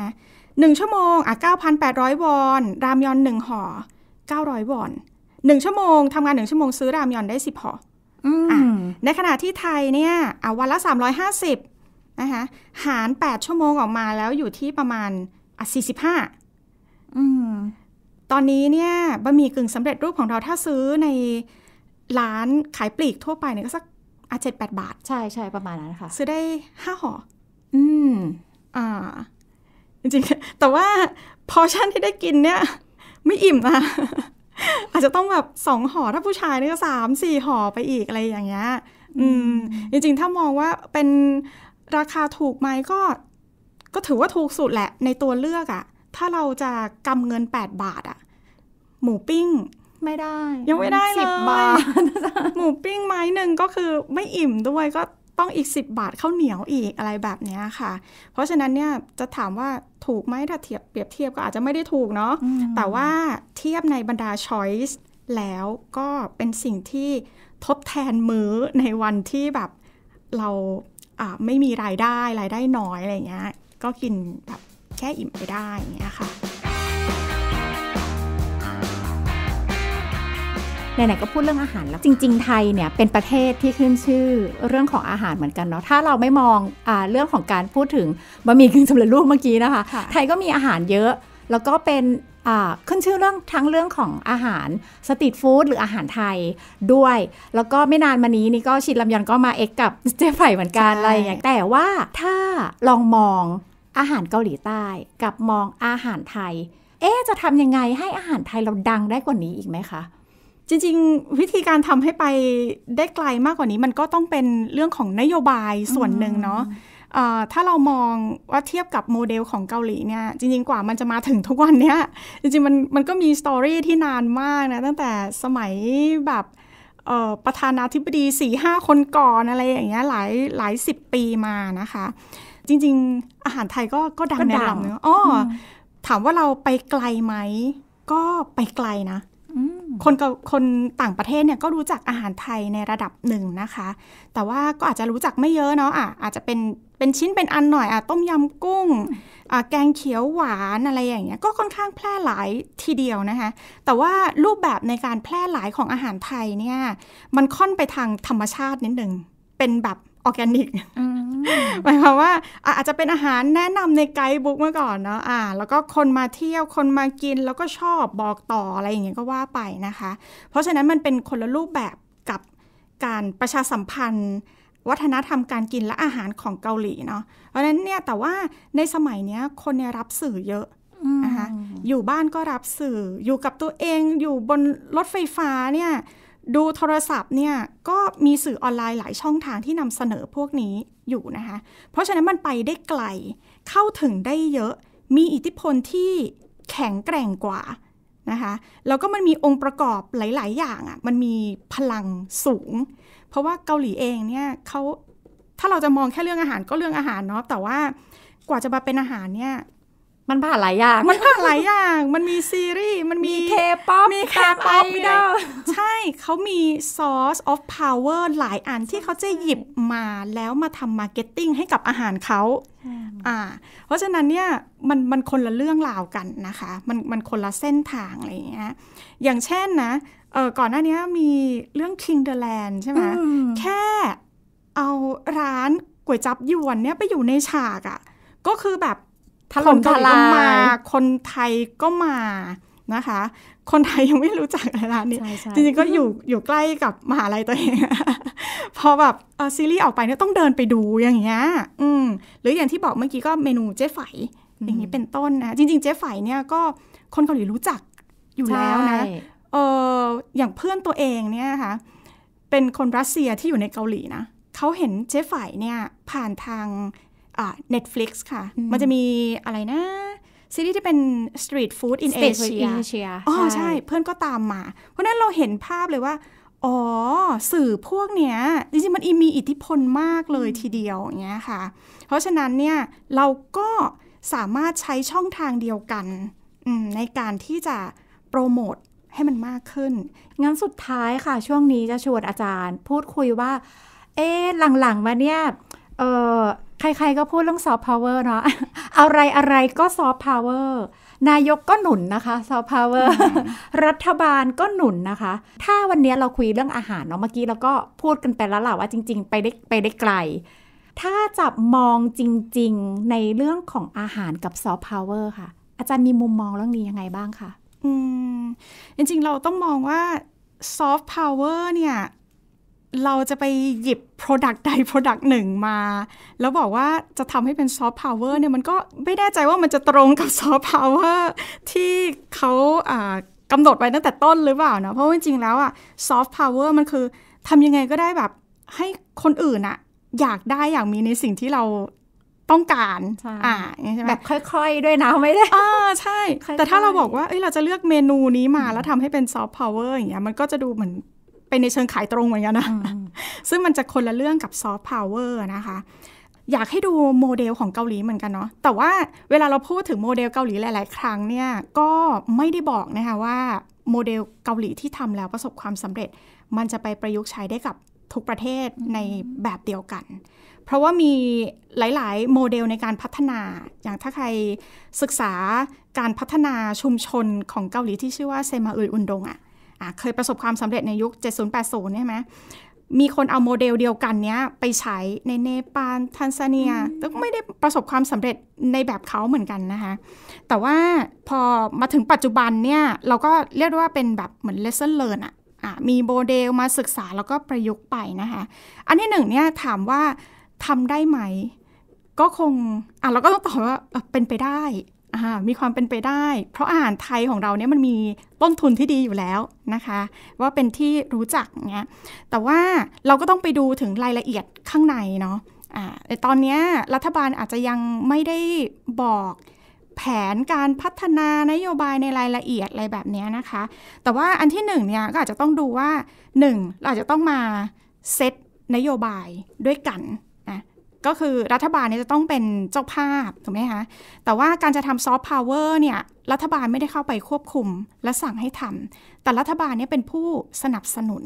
นะหนึ่งชั่วโมงอ่ะ เก้าพันแปดร้อย วอนรามยอนหนึ่งห่อเก้าร้อย วอนหนึ่งชั่วโมงทำงานหนึ่งชั่วโมงซื้อรามยอนได้สิบห่ออ่ะในขณะที่ไทยเนี่ยอ่ะวันละสามร้อยห้าสิบนะคะหารแปดชั่วโมงออกมาแล้วอยู่ที่ประมาณสี่สิบห้าอืมตอนนี้เนี่ยบะหมี่กึ่งสำเร็จรูปของเราถ้าซื้อในร้านขายปลีกทั่วไปเนี่ยก็สักอ่ะ เจ็ดแปด บาทใช่ๆประมาณนั้นค่ะซื้อได้ห้าห่ออืมอ่าจริงๆแต่ว่าพอชั่นที่ได้กินเนี่ยไม่อิ่มนะอาจจะต้องแบบสองห่อถ้าผู้ชายเนี่ยก็สาม สี่ห่อไปอีกอะไรอย่างเงี้ยอืมจริงๆถ้ามองว่าเป็นราคาถูกไหมก็ก็ถือว่าถูกสุดแหละในตัวเลือกอะถ้าเราจะกำเงินแปดบาทอะหมูปิ้งไม่ได้ยังไม่ได้เลยสิบบาทหมูปิ้งไม้หนึ่งก็คือไม่อิ่มด้วยก็ต้องอีกสิบบาทข้าวเหนียวอีกอะไรแบบนี้ค่ะเพราะฉะนั้นเนี่ยจะถามว่าถูกไหมถ้าเทียบเปรียบเทียบก็อาจจะไม่ได้ถูกเนาะแต่ว่าเทียบในบรรดา choice แล้วก็เป็นสิ่งที่ทดแทนมื้อในวันที่แบบเราไม่มีรายได้รายได้น้อยอะไรเงี้ยก็กินแบบแค่อิ่มไปได้อย่างเงี้ยค่ะ ไหนๆก็พูดเรื่องอาหารแล้วจริงๆไทยเนี่ยเป็นประเทศที่ขึ้นชื่อเรื่องของอาหารเหมือนกันเนาะถ้าเราไม่มองอ่าเรื่องของการพูดถึงบะหมี่กึ่งสำเร็จรูปเมื่อกี้นะคะไทยก็มีอาหารเยอะแล้วก็เป็นขึ้นชื่อเรื่องทั้งเรื่องของอาหารสตรีทฟู้ดหรืออาหารไทยด้วยแล้วก็ไม่นานมานี้นี่ก็ชินลำยอนก็มาเอ็กกับเจ๊ไผ่เหมือนกันอะไรอย่างแต่ว่าถ้าลองมองอาหารเกาหลีใต้กับมองอาหารไทยเอ๊ะจะทำยังไงให้อาหารไทยเราดังได้กว่านี้อีกไหมคะจริงๆวิธีการทำให้ไปได้ไกลมากกว่านี้มันก็ต้องเป็นเรื่องของนโยบายส่วนหนึ่งเนาะถ้าเรามองว่าเทียบกับโมเดลของเกาหลีเนี่ยจริงๆกว่ามันจะมาถึงทุกวันเนี้ยจริงๆมันมันก็มีสตอรี่ที่นานมากนะตั้งแต่สมัยแบบประธานาธิบดี สี่ห้า คนก่อนอะไรอย่างเงี้ยหลายหลายสิบปีมานะคะจริงๆอาหารไทยก็ก็ดังในระดับนึงอ๋อถามว่าเราไปไกลไหมก็ไปไกลนะคนกับคนต่างประเทศเนี่ยก็รู้จักอาหารไทยในระดับหนึ่งนะคะแต่ว่าก็อาจจะรู้จักไม่เยอะเนาะอ่ะอาจจะเป็นเป็นชิ้นเป็นอันหน่อยอ่ะต้มยำกุ้งอ่ะแกงเขียวหวานอะไรอย่างเงี้ยก็ค่อนข้างแพร่หลายทีเดียวนะคะแต่ว่ารูปแบบในการแพร่หลายของอาหารไทยเนี่ยมันค่อนไปทางธรรมชาตินิดนึงเป็นแบบออร์แกนิกหมายความว่าอาจจะเป็นอาหารแนะนำในไกด์บุ๊กเมื่อก่อนเนาะอ่าแล้วก็คนมาเที่ยวคนมากินแล้วก็ชอบบอกต่ออะไรอย่างเงี้ยก็ว่าไปนะคะเพราะฉะนั้นมันเป็นคนละรูปแบบกับการประชาสัมพันธ์วัฒนธรรมการกินและอาหารของเกาหลีเนาะเพราะฉะนั้นเนี่ยแต่ว่าในสมัยเนี้ยคนเนี่ยรับสื่อเยอะนะคะอยู่บ้านก็รับสื่ออยู่กับตัวเองอยู่บนรถไฟฟ้าเนี่ยดูโทรศัพท์เนี่ยก็มีสื่อออนไลน์หลายช่องทางที่นำเสนอพวกนี้อยู่นะคะเพราะฉะนั้นมันไปได้ไกลเข้าถึงได้เยอะมีอิทธิพลที่แข็งแกร่งกว่านะคะแล้วก็มันมีองค์ประกอบหลายๆอย่างอ่ะมันมีพลังสูงเพราะว่าเกาหลีเองเนี่ยเขาถ้าเราจะมองแค่เรื่องอาหารก็เรื่องอาหารเนาะแต่ว่ากว่าจะมาเป็นอาหารเนี่ยมันผ่านหลายอย่างมันผ่านหลายอย่างมันมีซีรีส์มันมี K-pop มี K-pop ไม่ได้ใช่เขามี source of power หลายอันที่เขาจะหยิบมาแล้วมาทำ marketing ให้กับอาหารเขาอ่าเพราะฉะนั้นเนี่ยมันมันคนละเรื่องราวกันนะคะมันมันคนละเส้นทางอะไรอย่างเงี้ยอย่างเช่นนะเออก่อนหน้านี้มีเรื่อง King the Land ใช่ไหมแค่เอาร้านก๋วยจั๊บยวนเนี่ยไปอยู่ในฉากอ่ะก็คือแบบคนเกาหลีก็มาคนไทยก็มานะคะคนไทยยังไม่รู้จักร้านนี้จริงๆก็อยู่อยู่ใกล้กับมหาลัยตัวเองพอแบบซีรีส์ออกไปเนี่ยต้องเดินไปดูอย่างเงี้ยอืมหรืออย่างที่บอกเมื่อกี้ก็เมนูเจ๊ไฝอย่างนี้เป็นต้นนะจริงๆเจ๊ไฝเนี่ยก็คนเกาหลีรู้จักอยู่แล้วนะเอออย่างเพื่อนตัวเองเนี่ยค่ะเป็นคนรัสเซียที่อยู่ในเกาหลีนะเขาเห็นเจ๊ไฝเนี่ยผ่านทางNetflix ค่ะ mm. มันจะมีอะไรนะซีรีส์ที่เป็น Street Food in Asia อ๋อใช่เพื่อนก็ตามมาเพราะนั้นเราเห็นภาพเลยว่าอ๋อสื่อพวกเนี้ยจริงๆมันมีอิทธิพลมากเลย mm. ทีเดียวอย่างเงี้ยค่ะเพราะฉะนั้นเนี่ยเราก็สามารถใช้ช่องทางเดียวกันในการที่จะโปรโมทให้มันมากขึ้นงั้นสุดท้ายค่ะช่วงนี้จะชวนอาจารย์พูดคุยว่าเอ๊ะหลังๆมาเนี่ยเออใครๆก็พูดเรื่องซอฟต์พาวเวอร์เนาะอะไรอะไรก็ซอฟต์พาวเวอร์นายกก็หนุนนะคะซอฟต์พาวเวอร์รัฐบาลก็หนุนนะคะถ้าวันนี้เราคุยเรื่องอาหารเนาะเมื่อกี้เราก็พูดกันไปแล้วแหละว่าจริงๆไปได้ไปได้ไกลถ้าจับมองจริงๆในเรื่องของอาหารกับซอฟต์พาวเวอร์ค่ะอาจารย์มีมุมมองเรื่องนี้ยังไงบ้างคะอืมจริงๆเราต้องมองว่าซอฟต์พาวเวอร์เนี่ยเราจะไปหยิบ Product ใด Product หนึ่งมาแล้วบอกว่าจะทำให้เป็น Soft Power เนี่ยมันก็ไม่แน่ใจว่ามันจะตรงกับ Soft Power ที่เขากำหนดไว้ตั้งแต่ต้นหรือเปล่านะเพราะจริงๆแล้วอะ Soft Power มันคือทำยังไงก็ได้แบบให้คนอื่นอะอยากได้อย่างมีในสิ่งที่เราต้องการอ่าแบบค่อยๆด้วยนะไม่ได้อ่าใช่แต่ถ้าเราบอกว่าเอ้ยเราจะเลือกเมนูนี้มาแล้วทำให้เป็น Soft Power อย่างเงี้ยมันก็จะดูเหมือนไปในเชิงขายตรงเหมือนกันนะ ซึ่งมันจะคนละเรื่องกับซอฟต์พาวเวอร์นะคะอยากให้ดูโมเดลของเกาหลีเหมือนกันเนาะแต่ว่าเวลาเราพูดถึงโมเดลเกาหลีหลายๆครั้งเนี่ยก็ไม่ได้บอกนะคะว่าโมเดลเกาหลีที่ทำแล้วประสบความสำเร็จมันจะไปประยุกต์ใช้ได้กับทุกประเทศ ในแบบเดียวกันเพราะว่ามีหลายๆโมเดลในการพัฒนาอย่างถ้าใครศึกษาการพัฒนาชุมชนของเกาหลีที่ชื่อว่าเซมาอึยอุนดงอะ เคยประสบความสำเร็จในยุค เจ็ดศูนย์ แปดศูนย์ ใช่ไหมมีคนเอาโมเดลเดียวกันเนี้ยไปใช้ในเนปาลทันซาเนียแต่ก็ไม่ได้ประสบความสำเร็จในแบบเขาเหมือนกันนะคะแต่ว่าพอมาถึงปัจจุบันเนี่ยเราก็เรียกว่าเป็นแบบเหมือน lesson learn อะอ่ะมีโมเดลมาศึกษาแล้วก็ประยุกต์ไปนะคะอันที่หนึ่งเนี่ยถามว่าทำได้ไหมก็คงอ่ะเราก็ต้องตอบว่าเป็นไปได้มีความเป็นไปได้เพราะอาหารไทยของเราเนี่ยมันมีต้นทุนที่ดีอยู่แล้วนะคะว่าเป็นที่รู้จักเงี้ยแต่ว่าเราก็ต้องไปดูถึงรายละเอียดข้างในเนาะอ่าตอนนี้รัฐบาลอาจจะยังไม่ได้บอกแผนการพัฒนานโยบายในรายละเอียดอะไรแบบนี้นะคะแต่ว่าอันที่หนึ่งเนี่ยก็อาจจะต้องดูว่าหนึ่งเราอาจจะต้องมาเซตนโยบายด้วยกันก็คือรัฐบาลเนี่ยจะต้องเป็นเจ้าภาพถูกไหมคะแต่ว่าการจะทำซอฟต์พาวเวอร์เนี่ยรัฐบาลไม่ได้เข้าไปควบคุมและสั่งให้ทำแต่รัฐบาลเนี่ยเป็นผู้สนับสนุน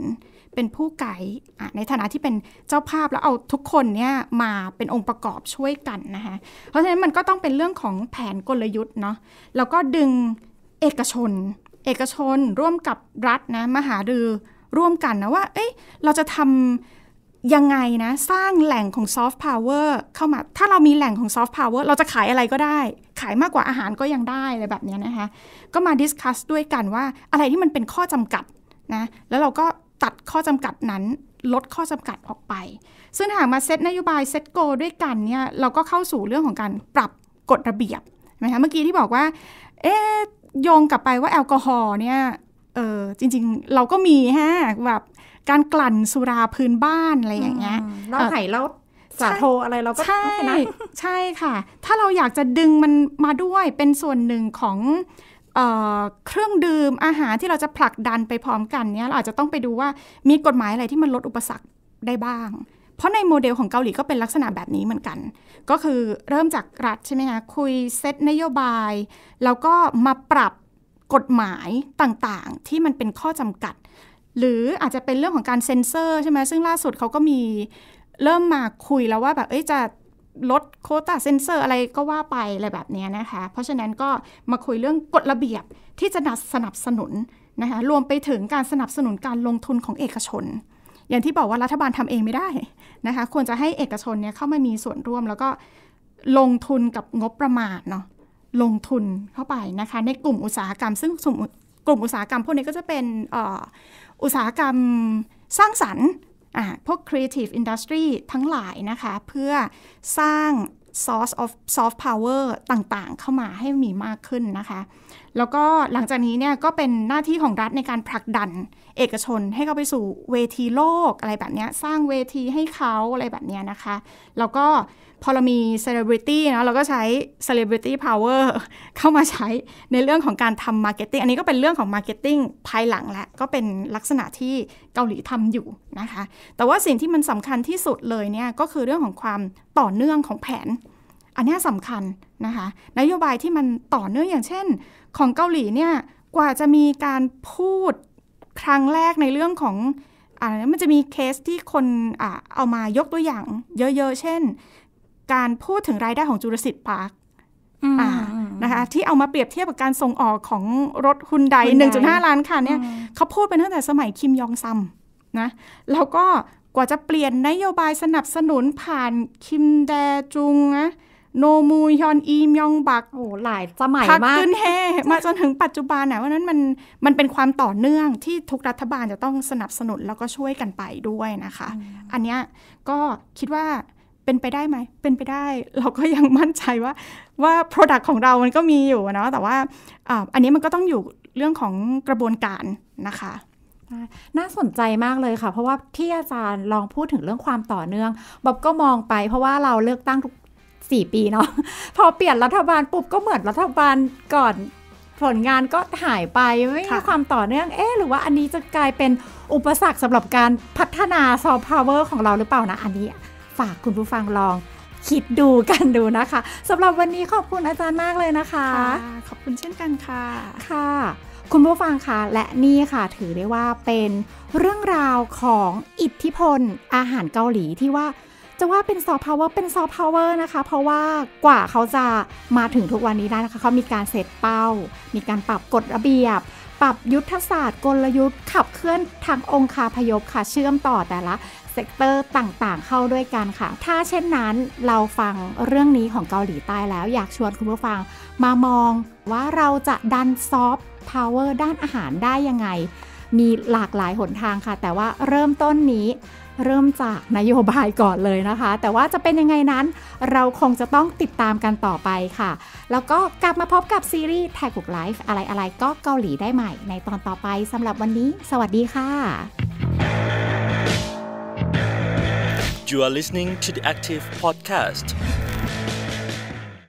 เป็นผู้ไกด์ในฐานะที่เป็นเจ้าภาพแล้วเอาทุกคนเนี่ยมาเป็นองค์ประกอบช่วยกันนะคะเพราะฉะนั้นมันก็ต้องเป็นเรื่องของแผนกลยุทธ์เนาะแล้วก็ดึงเอกชนเอกชนร่วมกับรัฐนะมาหารือร่วมกันนะว่าเอ้ยเราจะทำยังไงนะสร้างแหล่งของซอฟต์พาวเวอร์เข้ามาถ้าเรามีแหล่งของซอฟต์พาวเวอร์เราจะขายอะไรก็ได้ขายมากกว่าอาหารก็ยังได้อะไรแบบนี้นะคะก็มาดิสคัสด้วยกันว่าอะไรที่มันเป็นข้อจำกัดนะแล้วเราก็ตัดข้อจำกัดนั้นลดข้อจำกัดออกไปซึ่งหากมาเซตนโยบายเซตโกด้วยกันเนี่ยเราก็เข้าสู่เรื่องของการปรับกฎระเบียบนะคะเมื่อกี้ที่บอกว่าเอ๊ะโยงกลับไปว่าแอลกอฮอล์เนี่ยเออจริงๆเราก็มีฮะแบบการกลั่นสุราพื้นบ้านอะไรอย่างเงี้ยเราไห่เราสาโทอะไรเราก็ใช่ใช่ค่ะถ้าเราอยากจะดึงมันมาด้วยเป็นส่วนหนึ่งของเอ่อเครื่องดื่มอาหารที่เราจะผลักดันไปพร้อมกันเนี้ยเราอาจจะต้องไปดูว่ามีกฎหมายอะไรที่มันลดอุปสรรคได้บ้างเพราะในโมเดลของเกาหลีก็เป็นลักษณะแบบนี้เหมือนกันก็คือเริ่มจากรัฐใช่ไหมคะคุยเซตนโยบายแล้วก็มาปรับกฎหมายต่างๆที่มันเป็นข้อจำกัดหรืออาจจะเป็นเรื่องของการเซ็นเซอร์ใช่ไหมซึ่งล่าสุดเขาก็มีเริ่มมาคุยแล้วว่าแบบเอ้ยจะลดโควต้าเซ็นเซอร์อะไรก็ว่าไปอะไรแบบนี้นะคะเพราะฉะนั้นก็มาคุยเรื่องกฎระเบียบที่จะสนับสนุนนะคะรวมไปถึงการสนับสนุนการลงทุนของเอกชนอย่างที่บอกว่ารัฐบาลทำเองไม่ได้นะคะควรจะให้เอกชนเนี่ยเข้ามามีส่วนร่วมแล้วก็ลงทุนกับงบประมาณเนาะลงทุนเข้าไปนะคะในกลุ่มอุตสาหกรรมซึ่งกลุ่มอุตสาหกรรมพวกนี้ก็จะเป็นอุตสาหกรรมสร้างสรรค์พวก creative industry ทั้งหลายนะคะเพื่อสร้าง source of soft power ต่างๆเข้ามาให้มีมากขึ้นนะคะแล้วก็หลังจากนี้เนี่ยก็เป็นหน้าที่ของรัฐในการผลักดันเอกชนให้เข้าไปสู่เวทีโลกอะไรแบบนี้สร้างเวทีให้เขาอะไรแบบนี้นะคะแล้วก็พอเรามี celebrity นะเราก็ใช้ celebrity power เข้ามาใช้ในเรื่องของการทำ marketing อันนี้ก็เป็นเรื่องของ marketing ภายหลังแหละก็เป็นลักษณะที่เกาหลีทำอยู่นะคะแต่ว่าสิ่งที่มันสำคัญที่สุดเลยเนี่ยก็คือเรื่องของความต่อเนื่องของแผนอันนี้สำคัญนะคะนโยบายที่มันต่อเนื่องอย่างเช่นของเกาหลีเนี่ยกว่าจะมีการพูดครั้งแรกในเรื่องของอ่ามันจะมีเคสที่คนอ่าเอามายกตัวอย่างเยอะๆเช่นการพูดถึงรายได้ของจูราสสิคพาร์คนะคะที่เอามาเปรียบเทียบกับการส่งออกของรถฮุนได หนึ่งจุดห้า ล้านคันเนี่ยเขาพูดไปตั้งแต่สมัยคิมยองซัมนะแล้วก็กว่าจะเปลี่ยนนโยบายสนับสนุนผ่านคิมแดจุงนะโนมูยอนอีมยองบักโอ้หลายสมัยมากขึ้นแห่มาจนถึงปัจจุบันนะว่านั้นมันมันเป็นความต่อเนื่องที่ทุกรัฐบาลจะต้องสนับสนุนแล้วก็ช่วยกันไปด้วยนะคะอันเนี้ยก็คิดว่าเป็นไปได้ไหมเป็นไปได้เราก็ยังมั่นใจว่าว่า product ของเรามันก็มีอยู่เนาะแต่ว่าอันนี้มันก็ต้องอยู่เรื่องของกระบวนการนะคะน่าสนใจมากเลยค่ะเพราะว่าที่อาจารย์ลองพูดถึงเรื่องความต่อเนื่องบบก็มองไปเพราะว่าเราเลือกตั้งทุกสี่ปีเนาะพอเปลี่ยนรัฐบาลปุ๊บก็เหมือนรัฐบาลก่อนผลงานก็หายไปไม่มีความต่อเนื่องเอ๊ะหรือว่าอันนี้จะกลายเป็นอุปสรรคสำหรับการพัฒนาซอฟต์พาวเวอร์ของเราหรือเปล่านะอันนี้ฝากคุณผู้ฟังลองคิดดูกันดูนะคะสำหรับวันนี้ขอบคุณอาจารย์มากเลยนะคะขอบคุณเช่นกันค่ะค่ะคุณผู้ฟังคะและนี่ค่ะถือได้ว่าเป็นเรื่องราวของอิทธิพลอาหารเกาหลีที่ว่าจะว่าเป็นซอฟต์พาวเวอร์เป็นซอฟต์พาวเวอร์นะคะเพราะว่ากว่าเขาจะมาถึงทุกวันนี้ได้นะคะเขามีการเซตเป้ามีการปรับกฎระเบียบ ปรับยุทธศาสตร์กลยุทธ์ขับเคลื่อนทางองคาพยพค่ะเชื่อมต่อแต่ละเซกเตอร์ต่างๆเข้าด้วยกันค่ะถ้าเช่นนั้นเราฟังเรื่องนี้ของเกาหลีใต้แล้วอยากชวนคุณผู้ฟังมามองว่าเราจะดันซอฟต์พาวเวอร์ด้านอาหารได้ยังไงมีหลากหลายหนทางค่ะแต่ว่าเริ่มต้นนี้เริ่มจากนโยบายก่อนเลยนะคะแต่ว่าจะเป็นยังไงนั้นเราคงจะต้องติดตามกันต่อไปค่ะแล้วก็กลับมาพบกับซีรีส์แท็กกุ๊กไลฟ์อะไรๆก็เกาหลีได้ใหม่ในตอนต่อไปสำหรับวันนี้สวัสดีค่ะ You are listening to The Active Podcast.